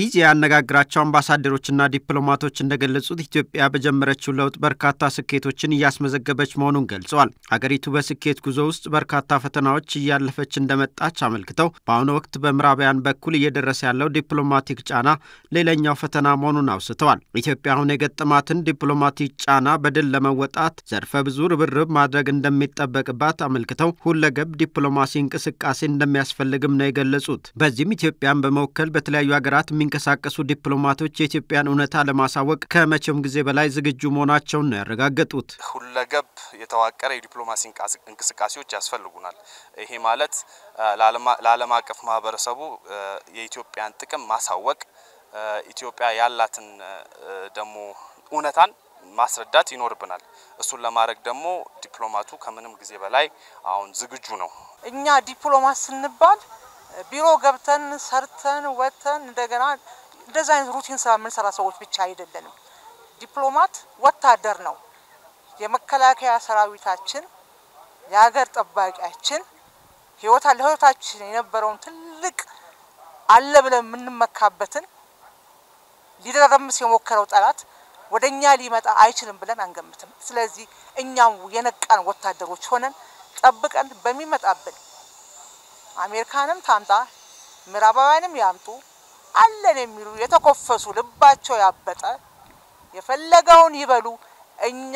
ኢዚ ያነጋግራቸው አምባሳደሮችና ዲፕሎማቶች እንደገለጹት ኢትዮጵያ በጀመረችው ለውጥ በርካታ ስኬቶችን ያስመዘገበች መሆኑን ገልጸዋል። ሀገሪቱ በስኬት ጉዞ ውስጥ በርካታ ፈተናዎች ያለፈች እንደመጣች አመልክተው በአሁኑ ወቅት በምዕራባውያን በኩል እየደረሰ ያለው ዲፕሎማቲክ ጫና ሌላኛው ፈተና መሆኑን አውስተዋል። ኢትዮጵያ አሁን የገጠማትን ዲፕሎማቲክ ጫና በድል ለመወጣት ዘርፈ ብዙ ርብርብ ማድረግ እንደሚጠበቅባት አመልክተው ሁለገብ ዲፕሎማሲ እንቅስቃሴ እንደሚያስፈልግም ነው የገለጹት። በዚህም ኢትዮጵያን በመወከል በተለያዩ ሀገራት መንቀሳቀሱ ዲፕሎማቶች የኢትዮጵያን እውነታ ለማሳወቅ ከመቼም ጊዜ በላይ ዝግጁ መሆናቸውን ነው ያረጋገጡት። ሁለገብ የተዋቀረ የዲፕሎማሲ እንቅስቃሴዎች ያስፈልጉናል። ይሄ ማለት ለዓለም አቀፍ ማህበረሰቡ የኢትዮጵያን ጥቅም ማሳወቅ፣ ኢትዮጵያ ያላትን ደሞ እውነታን ማስረዳት ይኖርብናል። እሱን ለማድረግ ደሞ ዲፕሎማቱ ከምንም ጊዜ በላይ አሁን ዝግጁ ነው። እኛ ዲፕሎማት ስንባል ቢሮ ገብተን ሰርተን ወተን እንደገና ዲዛይን ሩቲን ሳምን ሰራ ሰዎች ብቻ አይደለንም። ዲፕሎማት ወታደር ነው። የመከላከያ ሰራዊታችን የሀገር ጠባቂያችን ለህይወታችን የነበረውን ትልቅ አለ ብለን ምንመካበትን ሊደረምስ የሞከረው ጠላት ወደኛ ሊመጣ አይችልም ብለን አንገምትም። ስለዚህ እኛው የነቃን ወታደሮች ሆነን ጠብቀን በሚመጣብን አሜሪካንም ታምጣ ምዕራባውያንም ያምጡ አለን የሚሉ የተቆፈሱ ልባቸው ያበጠ የፈለገውን ይበሉ እኛ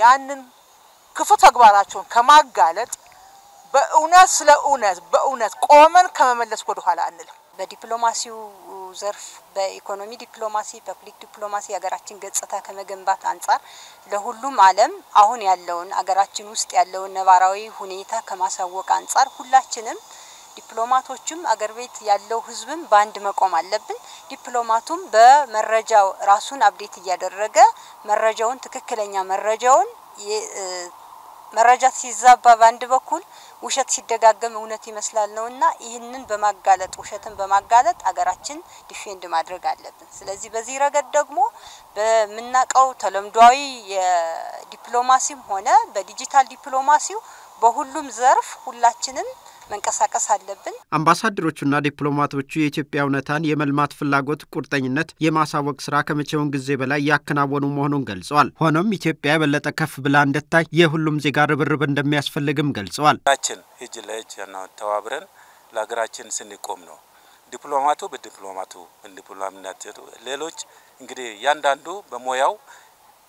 ያንን ክፉ ተግባራቸውን ከማጋለጥ በእውነት ስለእውነት በእውነት ቆመን ከመመለስ ወደ ኋላ አንልም። በዲፕሎማሲው ዘርፍ በኢኮኖሚ ዲፕሎማሲ ፐብሊክ ዲፕሎማሲ ሀገራችን ገጽታ ከመገንባት አንፃር ለሁሉም ዓለም አሁን ያለውን ሀገራችን ውስጥ ያለውን ነባራዊ ሁኔታ ከማሳወቅ አንፃር ሁላችንም ዲፕሎማቶችም አገር ቤት ያለው ህዝብም ባንድ መቆም አለብን። ዲፕሎማቱም በመረጃው ራሱን አፕዴት ያደረገ መረጃውን ትክክለኛ መረጃውን መረጃት ሲዛባ ባንድ በኩል ውሸት ሲደጋገም እውነት ይመስላል ነውና ይሄንን በማጋለጥ ውሸትን በማጋለጥ አገራችን ዲፌንድ ማድረግ አለብን። ስለዚህ በዚህ ረገድ ደግሞ በመናቀው ተለምዷዊ የዲፕሎማሲም ሆነ በዲጂታል ዲፕሎማሲው በሁሉም ዘርፍ ሁላችንም መንቀሳቀስ አለብን። አምባሳደሮቹና ዲፕሎማቶቹ የኢትዮጵያ እውነታን የመልማት ፍላጎት ቁርጠኝነት የማሳወቅ ስራ ከመቼውም ጊዜ በላይ ያከናወኑ መሆኑን ገልጸዋል። ሆኖም ኢትዮጵያ በለጠ ከፍ ብላ እንደታይ የሁሉም ዜጋ ርብርብ እንደሚያስፈልግም ገልጸዋል። አችን እጅ ለእጅ ተዋብረን ለሀገራችን ስንቆም ነው ዲፕሎማቱ በዲፕሎማቱ እንዲፕሎማት ሌሎች እንግዲህ ያንዳንዱ በሞያው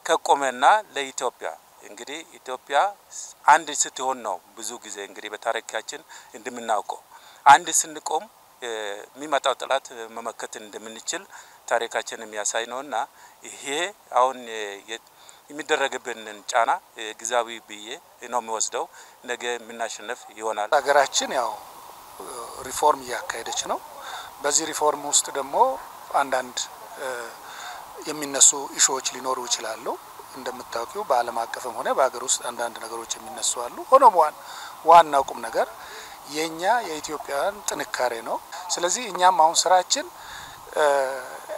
ከቆመና ለኢትዮጵያ እንግዲህ ኢትዮጵያ አንድ ስትሆን ነው ብዙ ጊዜ እንግዲህ በታሪካችን እንደምናውቀው አንድ ስንቆም የሚመጣው ጥላት መመከት እንደምንችል ታሪካችን የሚያሳይ ነውና ይሄ አሁን የሚደረግብንን ጫና ግዛዊ ብዬ ነው የሚወስደው። ነገ ምናሽነፍ ይሆናል። ሀገራችን ያው ሪፎርም ያካሄደች ነው። በዚህ ሪፎርም ውስጥ ደግሞ አንዳንድ የሚነሱ ኢሹዎች ሊኖሩ ይችላሉ። እንደምታውቁው በአለም አቀፍም ሆነ በአገር ውስጥ አንዳንድ ነገሮች የሚነሱ አሉ። ሆኖም ዋናው ቁም ነገር የኛ የኢትዮጵያውያን ጥንካሬ ነው። ስለዚህ እኛም አሁን ስራችን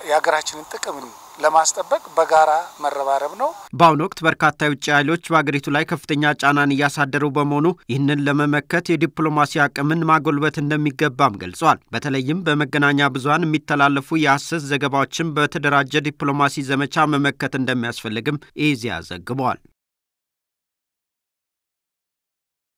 የሀገራችንን ጥቅም ለማስጠበቅ በጋራ መረባረብ ነው። ባውን ወቅት በርካታ የውጭ ኃይሎች በአገሪቱ ላይ ከፍተኛ ጫናን ያሳደሩ በመሆኑ ይህንን ለመመከት የዲፕሎማሲ አቅምን ማጎልበት እንደሚገባም ገልጸዋል። በተለይም በመገናኛ ብዙሃን የሚተላለፉ የሐሰት ዘገባዎችን በተደራጀ ዲፕሎማሲ ዘመቻ መመከት እንደሚያስፈልግም ኢዜአ ዘግቧል።